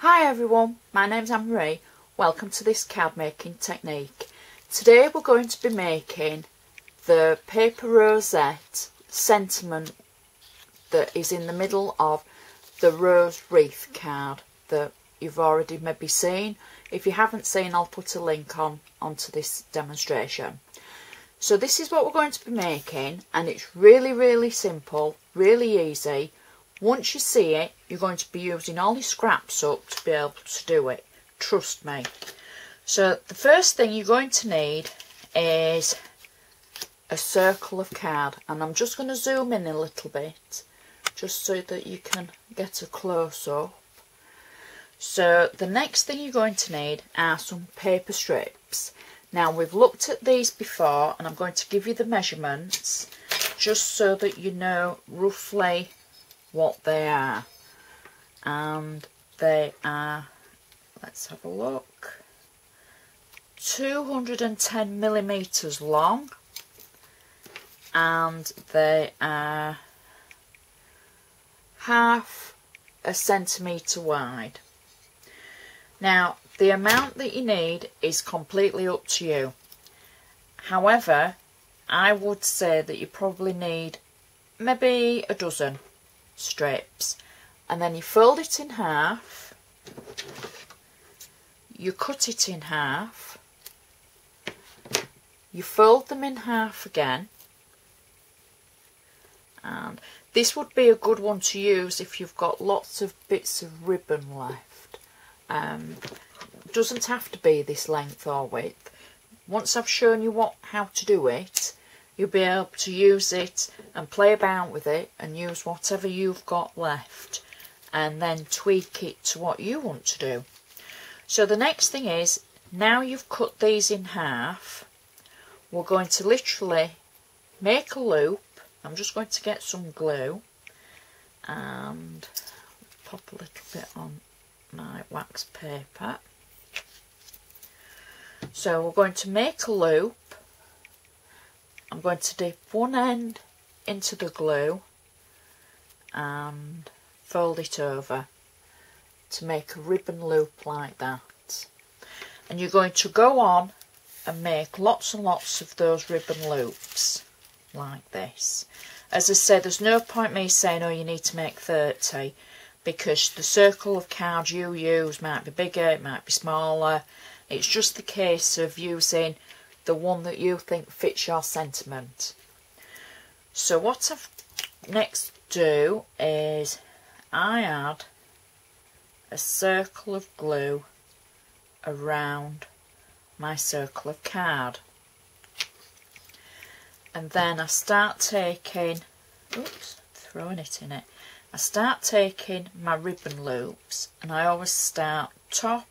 Hi everyone, my name's Anne-Marie. Welcome to this card making technique. Today we're going to be making the paper rosette sentiment that is in the middle of the rose wreath card that you've already maybe seen. If you haven't seen, I'll put a link onto this demonstration. So this is what we're going to be making, and it's really simple, really easy. Once you see it, you're going to be using all your scraps up to be able to do it, trust me. So the first thing you're going to need is a circle of card, and I'm just going to zoom in a little bit just so that you can get a close-up. So the next thing you're going to need are some paper strips. Now we've looked at these before, and I'm going to give you the measurements just so that you know roughly what they are, and they are, let's have a look, 210 millimeters long, and they are 1/2 centimetre wide. Now the amount that you need is completely up to you, however I would say that you probably need maybe a dozen strips, and then you fold it in half, you cut it in half, you fold them in half again, and this would be a good one to use if you've got lots of bits of ribbon left. Doesn't have to be this length or width. Once I've shown you how to do it, you'll be able to use it and play about with it and use whatever you've got left and then tweak it to what you want to do. So the next thing is, now you've cut these in half, we're going to literally make a loop. I'm just going to get some glue and pop a little bit on my wax paper. So we're going to make a loop. I'm going to dip one end into the glue and fold it over to make a ribbon loop like that. And you're going to go on and make lots and lots of those ribbon loops like this. As I said, there's no point me saying, oh, you need to make 30, because the circle of card you use might be bigger, it might be smaller. It's just the case of using the one that you think fits your sentiment. So what I've next do is I add a circle of glue around my circle of card, and then I start taking, oops, throwing it in it, I start taking my ribbon loops, and I always start top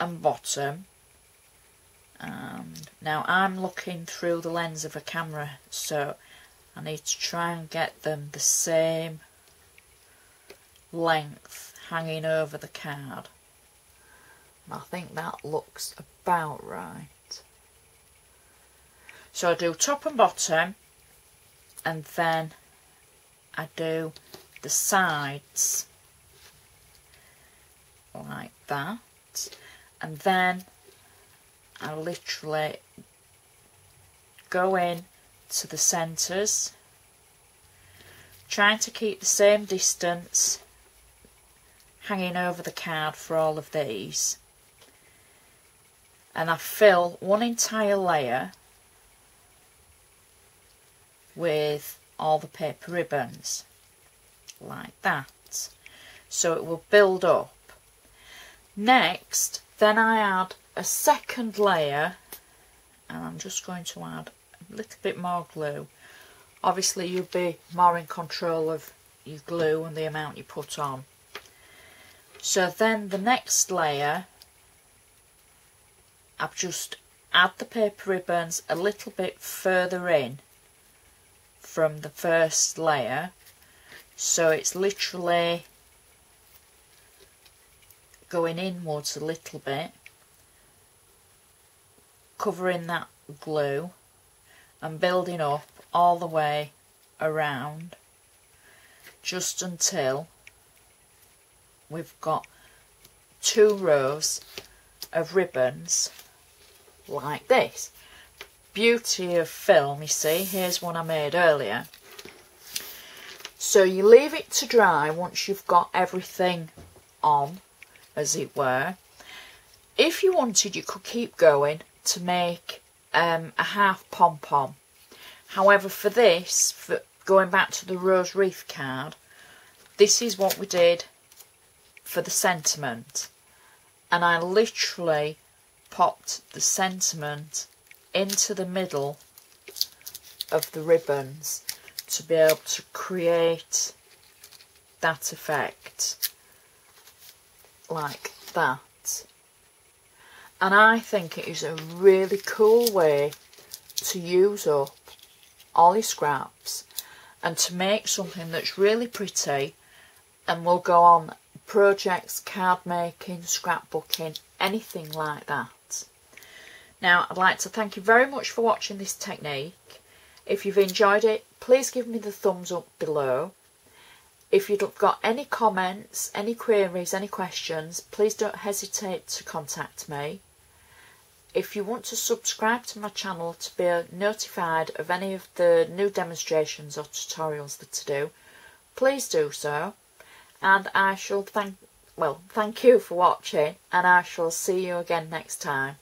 and bottom. Now I'm looking through the lens of a camera, so I need to try and get them the same length hanging over the card. I think that looks about right. So I do top and bottom, and then I do the sides like that, and then I literally go in to the centres, trying to keep the same distance hanging over the card for all of these, and I fill one entire layer with all the paper ribbons like that, so it will build up. Next, then I add a second layer, and I'm just going to add a little bit more glue. Obviously you'll be more in control of your glue and the amount you put on. So then the next layer, I've just add the paper ribbons a little bit further in from the first layer, so it's literally going inwards a little bit, covering that glue and building up all the way around just until we've got 2 rows of ribbons like this. Beauty of film, you see, here's one I made earlier. So you leave it to dry once you've got everything on, as it were. If you wanted, you could keep going to make a half pom-pom. However, for this, for going back to the rose wreath card, this is what we did for the sentiment. And I literally popped the sentiment into the middle of the ribbons to be able to create that effect like that. And I think it is a really cool way to use up all your scraps and to make something that's really pretty and will go on projects, card making, scrapbooking, anything like that. Now, I'd like to thank you very much for watching this technique. If you've enjoyed it, please give me the thumbs up below. If you've got any comments, any queries, any questions, please don't hesitate to contact me. If you want to subscribe to my channel to be notified of any of the new demonstrations or tutorials that I do, please do so. And I shall thank you for watching, and I shall see you again next time.